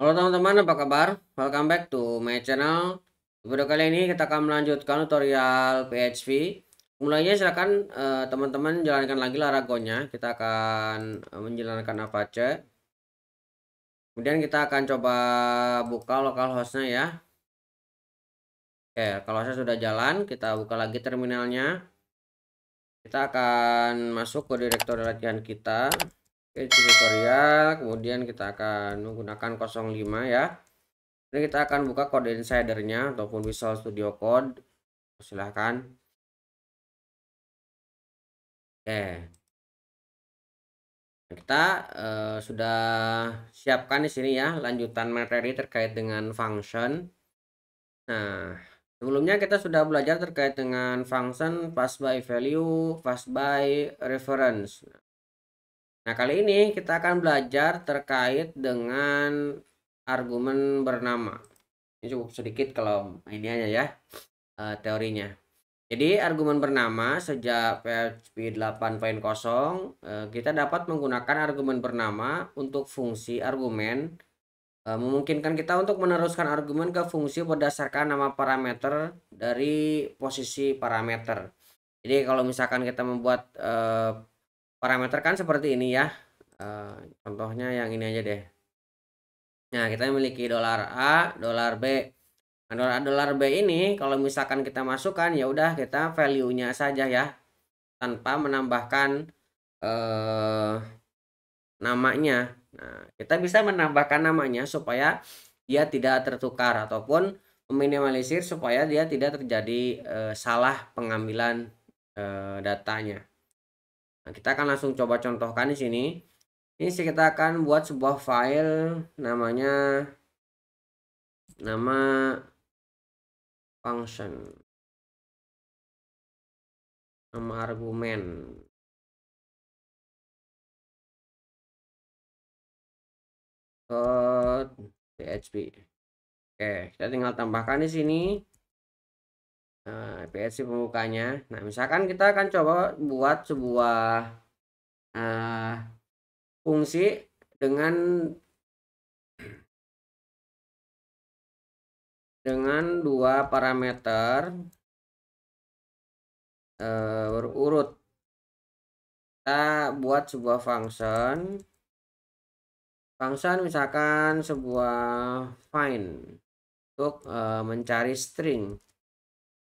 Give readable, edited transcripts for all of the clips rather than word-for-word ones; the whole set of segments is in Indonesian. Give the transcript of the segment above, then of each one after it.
Halo teman-teman, apa kabar? Welcome back to my channel. Video kali ini kita akan melanjutkan tutorial PHP. Mulainya silahkan teman-teman jalankan lagi Laragonnya. Kita akan menjalankan Apache. Kemudian kita akan coba buka localhostnya ya. Oke, kalau saya sudah jalan, kita buka lagi terminalnya. Kita akan masuk ke direktori latihan kita. Oke, tutorial, kemudian kita akan menggunakan 05 ya. Ini kita akan buka Code Insider-nya ataupun Visual Studio Code. Silahkan. Oke. Kita sudah siapkan di sini ya lanjutan materi terkait dengan function. Nah, sebelumnya kita sudah belajar terkait dengan function pass by value, pass by reference. Nah, kali ini kita akan belajar terkait dengan argumen bernama. Ini cukup sedikit kalau ini aja ya teorinya. Jadi argumen bernama sejak PHP 8.0 kita dapat menggunakan argumen bernama untuk fungsi argumen, memungkinkan kita untuk meneruskan argumen ke fungsi berdasarkan nama parameter dari posisi parameter. Jadi kalau misalkan kita membuat parameter kan seperti ini ya, contohnya yang ini aja deh. Nah, kita memiliki $a, $b. Nah, $a, $b ini kalau misalkan kita masukkan ya udah kita value-nya saja ya, tanpa menambahkan namanya. Nah, kita bisa menambahkan namanya supaya dia tidak tertukar ataupun meminimalisir supaya dia tidak terjadi salah pengambilan datanya. Nah, kita akan langsung coba contohkan di sini. Ini kita akan buat sebuah file namanya nama function, nama argumen. Code PHP. Oke, kita tinggal tambahkan di sini. PHP pembukanya. Nah, misalkan kita akan coba buat sebuah fungsi dengan dua parameter berurut. Kita buat sebuah function misalkan sebuah find untuk mencari string.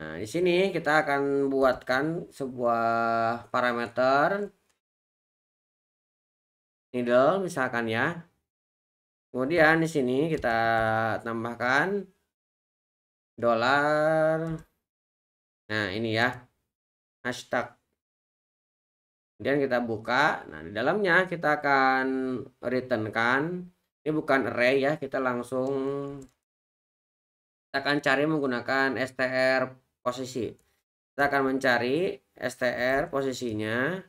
Nah, di sini kita akan buatkan sebuah parameter needle misalkan ya. Kemudian di sini kita tambahkan $. Nah, ini ya. Hashtag. Kemudian kita buka. Nah, di dalamnya kita akan returnkan. Ini bukan array ya, kita langsung kita akan cari menggunakan str posisi. Kita akan mencari str posisinya.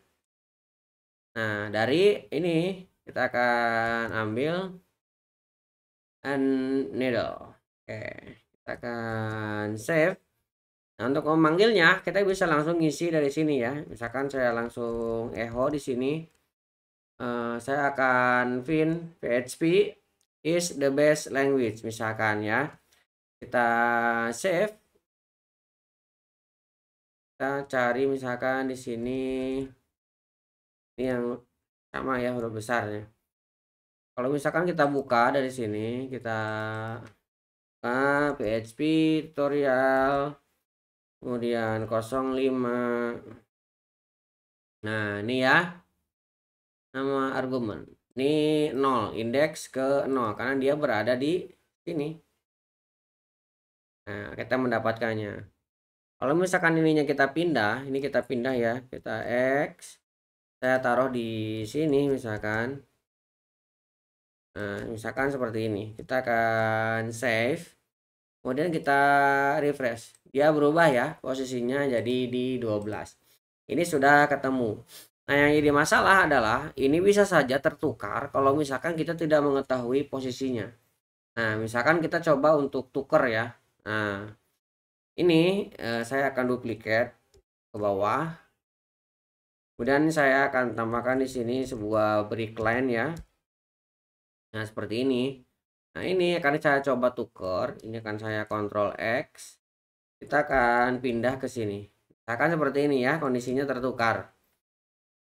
Nah, dari ini kita akan ambil needle. Oke, kita akan save. Nah, untuk memanggilnya kita bisa langsung ngisi dari sini ya. Misalkan saya langsung echo di sini. Saya akan find PHP is the best language misalkan ya. Kita save. Kita cari misalkan di sini ini yang sama ya huruf besarnya. Kalau misalkan kita buka dari sini, kita PHP tutorial kemudian 05. Nah, ini ya nama argumen. Ini 0, indeks ke 0 karena dia berada di sini. Nah, kita mendapatkannya. Kalau misalkan ininya kita pindah, ini kita pindah ya. Kita X, saya taruh di sini misalkan. Nah, misalkan seperti ini. Kita akan save. Kemudian kita refresh. Dia berubah ya posisinya jadi di 12. Ini sudah ketemu. Nah, yang jadi masalah adalah ini bisa saja tertukar kalau misalkan kita tidak mengetahui posisinya. Nah, misalkan kita coba untuk tuker ya. Nah, ini saya akan duplikat ke bawah. Kemudian saya akan tambahkan di sini sebuah break line ya. Nah, seperti ini. Nah, ini akan saya coba tuker. Ini akan saya kontrol X. Kita akan pindah ke sini. Misalkan seperti ini ya, kondisinya tertukar.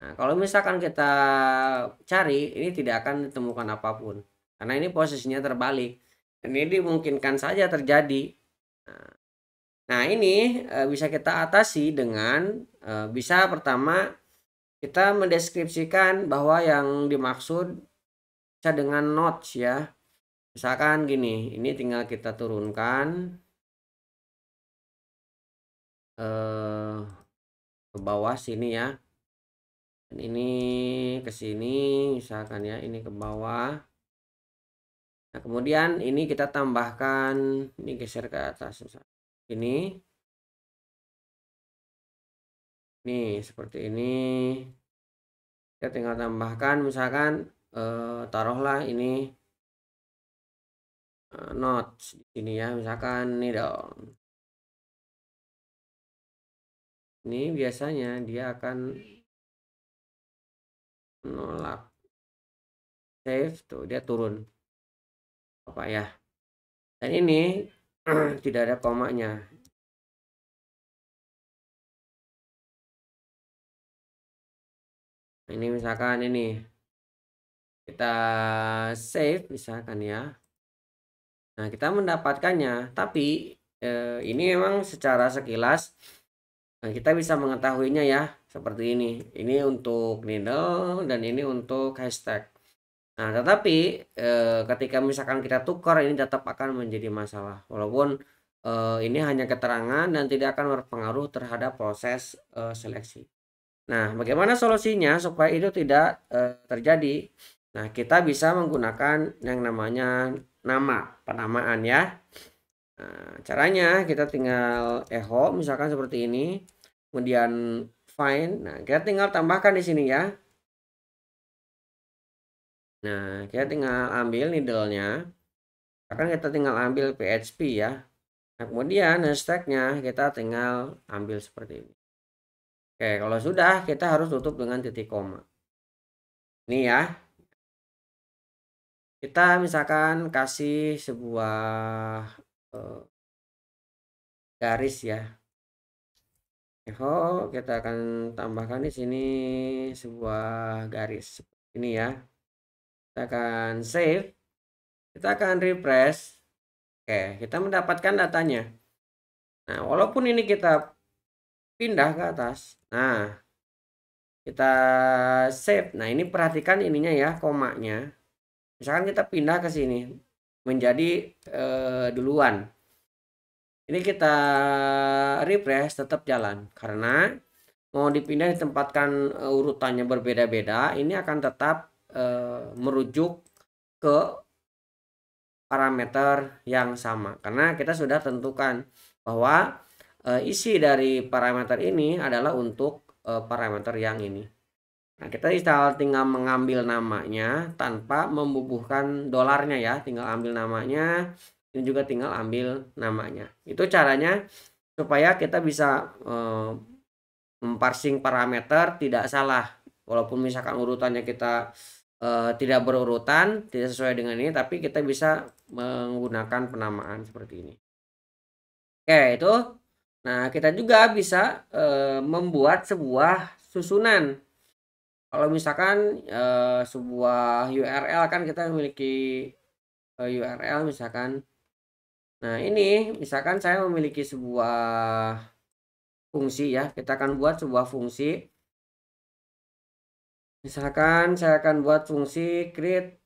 Nah, kalau misalkan kita cari, ini tidak akan ditemukan apapun. Karena ini posisinya terbalik. Dan ini dimungkinkan saja terjadi. Nah, ini bisa kita atasi dengan bisa pertama kita mendeskripsikan bahwa yang dimaksud bisa dengan notch ya. Misalkan gini, ini tinggal kita turunkan ke bawah sini ya. Dan ini ke sini misalkan ya, ini ke bawah. Nah, kemudian ini kita tambahkan, ini geser ke atas misalkan. Ini. Nih, seperti ini. Kita tinggal tambahkan misalkan taruhlah ini notes ini ya, misalkan ini dong. Ini biasanya dia akan menolak save, tuh dia turun apa ya. Dan ini tidak ada komanya. Ini misalkan ini kita save misalkan ya. Nah, kita mendapatkannya, tapi ini memang secara sekilas kita bisa mengetahuinya ya, seperti ini. Ini untuk needle dan ini untuk hashtag. Nah, tetapi ketika misalkan kita tukar, ini tetap akan menjadi masalah. Walaupun ini hanya keterangan dan tidak akan berpengaruh terhadap proses seleksi. Nah, bagaimana solusinya supaya itu tidak terjadi? Nah, kita bisa menggunakan yang namanya nama, penamaan ya. Nah, caranya kita tinggal echo misalkan seperti ini, kemudian find. Nah, kita tinggal tambahkan di sini ya. Nah, kita tinggal ambil needle-nya, akan kita tinggal ambil PHP ya. Nah, kemudian hashtag-nya kita tinggal ambil seperti ini. Oke, kalau sudah kita harus tutup dengan titik koma. Ini ya. Kita misalkan kasih sebuah garis ya. Echo, kita akan tambahkan di sini sebuah garis ini ya. Kita akan save. Kita akan refresh. Oke, kita mendapatkan datanya. Nah, walaupun ini kita pindah ke atas. Nah, kita save. Nah, ini perhatikan ininya ya, komanya. Misalkan kita pindah ke sini menjadi duluan. Ini kita refresh tetap jalan, karena mau dipindah ditempatkan urutannya berbeda-beda, ini akan tetap merujuk ke parameter yang sama, karena kita sudah tentukan bahwa isi dari parameter ini adalah untuk parameter yang ini. Nah, kita tinggal mengambil namanya tanpa membubuhkan dolarnya ya. Tinggal ambil namanya, dan juga tinggal ambil namanya. Itu caranya supaya kita bisa memparsing parameter tidak salah. Walaupun misalkan urutannya kita tidak berurutan, tidak sesuai dengan ini, tapi kita bisa menggunakan penamaan seperti ini. Oke, itu. Nah, kita juga bisa membuat sebuah susunan. Kalau misalkan sebuah URL kan kita memiliki URL misalkan. Nah, ini misalkan saya memiliki sebuah fungsi ya. Kita akan buat sebuah fungsi. Misalkan saya akan buat fungsi create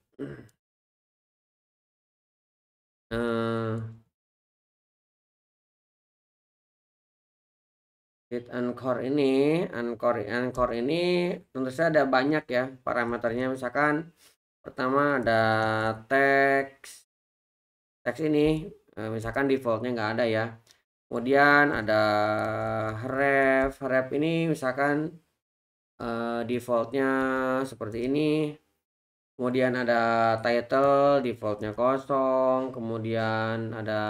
anchor ini tentu saja ada banyak ya parameternya. Misalkan pertama ada teks, teks ini misalkan defaultnya nggak ada ya. Kemudian ada ref, ref ini misalkan defaultnya seperti ini. Kemudian ada title, defaultnya kosong. Kemudian ada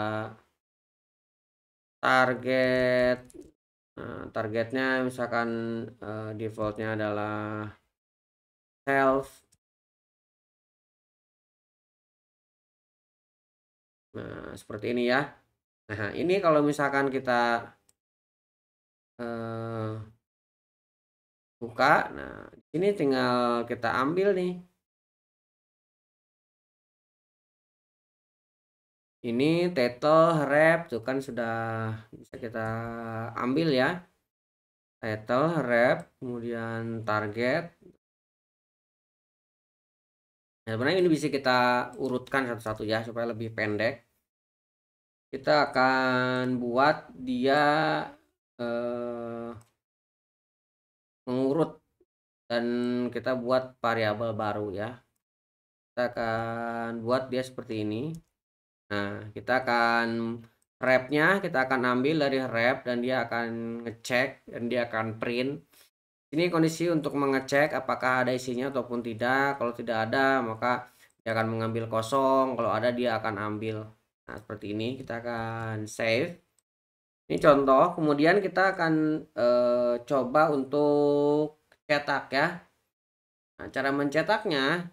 target. Nah, targetnya misalkan defaultnya adalah self. Nah, seperti ini ya. Nah, ini kalau misalkan kita buka, nah ini tinggal kita ambil nih. Ini title, ref, itu kan sudah bisa kita ambil ya. Title, ref, kemudian target. Nah, sebenarnya ini bisa kita urutkan satu-satu ya supaya lebih pendek. Kita akan buat dia mengurut dan kita buat variabel baru ya. Kita akan buat dia seperti ini. Nah, kita akan wrap-nya, kita akan ambil dari wrap dan dia akan ngecek dan dia akan print. Ini kondisi untuk mengecek apakah ada isinya ataupun tidak. Kalau tidak ada, maka dia akan mengambil kosong. Kalau ada, dia akan ambil. Nah, seperti ini. Kita akan save. Ini contoh. Kemudian kita akan coba untuk cetak ya. Nah, cara mencetaknya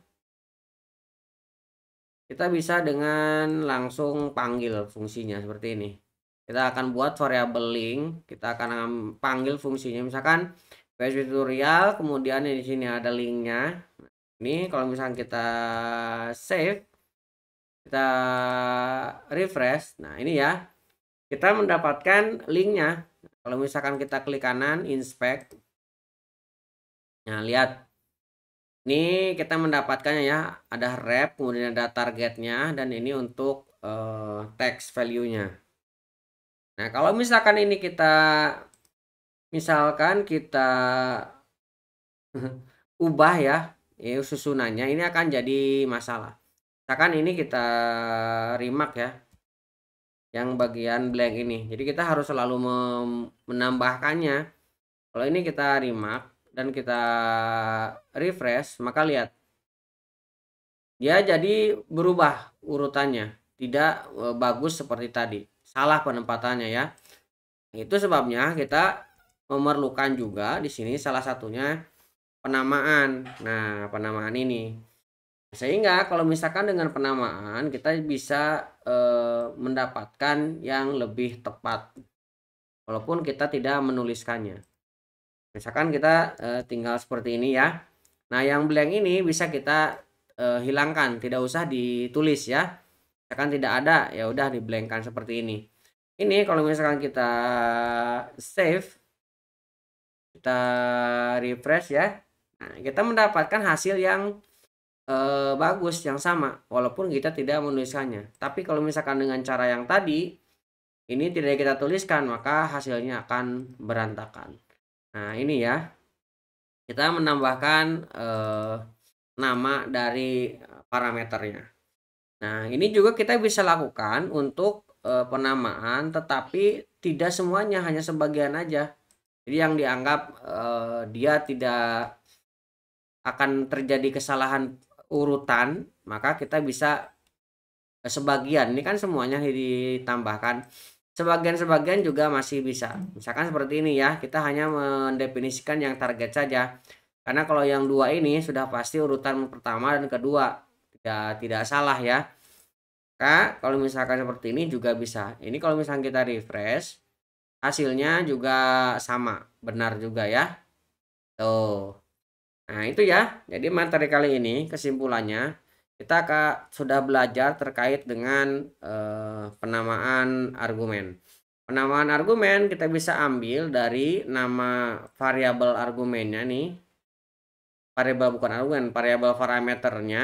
kita bisa dengan langsung panggil fungsinya seperti ini. Kita akan buat variabel link, kita akan panggil fungsinya, misalkan PHP tutorial, kemudian di sini ada linknya. Ini kalau misalkan kita save, kita refresh, nah ini ya, kita mendapatkan linknya. Kalau misalkan kita klik kanan, inspect, nah lihat. Ini kita mendapatkannya ya, ada ref, kemudian ada targetnya, dan ini untuk text value-nya. Nah, kalau misalkan ini kita, misalkan kita ubah ya, susunannya, ini akan jadi masalah. Misalkan ini kita remark ya, yang bagian blank ini. Jadi kita harus selalu menambahkannya. Kalau ini kita remark dan kita refresh, maka lihat dia jadi berubah urutannya, tidak bagus seperti tadi, salah penempatannya ya. Itu sebabnya kita memerlukan juga di sini salah satunya penamaan. Nah, penamaan ini sehingga kalau misalkan dengan penamaan kita bisa mendapatkan yang lebih tepat walaupun kita tidak menuliskannya. Misalkan kita tinggal seperti ini ya. Nah, yang blank ini bisa kita hilangkan, tidak usah ditulis ya. Misalkan tidak ada, ya udah diblankkan seperti ini. Ini kalau misalkan kita save, kita refresh ya. Nah, kita mendapatkan hasil yang bagus, yang sama walaupun kita tidak menuliskannya. Tapi kalau misalkan dengan cara yang tadi ini tidak kita tuliskan, maka hasilnya akan berantakan. Nah, ini ya, kita menambahkan nama dari parameternya. Nah, ini juga kita bisa lakukan untuk penamaan, tetapi tidak semuanya, hanya sebagian aja. Jadi yang dianggap dia tidak akan terjadi kesalahan urutan, maka kita bisa sebagian. Ini kan semuanya ditambahkan. Sebagian-sebagian juga masih bisa. Misalkan seperti ini ya, kita hanya mendefinisikan yang target saja. Karena kalau yang dua ini sudah pasti urutan pertama dan kedua, tidak salah ya. Maka kalau misalkan seperti ini juga bisa. Ini kalau misalkan kita refresh, hasilnya juga sama, benar juga ya. Tuh. Nah, itu ya. Jadi materi kali ini kesimpulannya kita sudah belajar terkait dengan penamaan argumen. Penamaan argumen kita bisa ambil dari nama variabel argumennya nih. Variabel bukan argumen, variabel parameternya.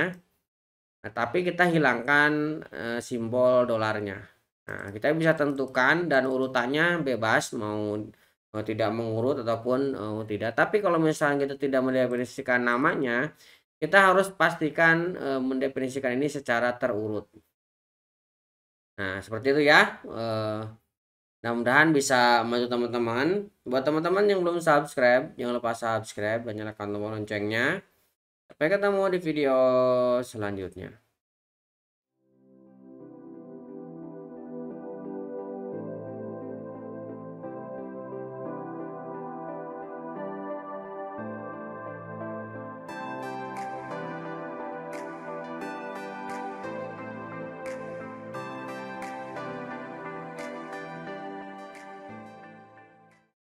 Nah, tapi kita hilangkan simbol dolarnya. Nah, kita bisa tentukan dan urutannya bebas, mau tidak mengurut ataupun tidak. Tapi kalau misalnya kita tidak mendefinisikan namanya, kita harus pastikan mendefinisikan ini secara terurut. Nah, seperti itu ya. Mudah-mudahan bisa membantu teman-teman. Buat teman-teman yang belum subscribe, jangan lupa subscribe dan nyalakan tombol loncengnya. Sampai ketemu di video selanjutnya.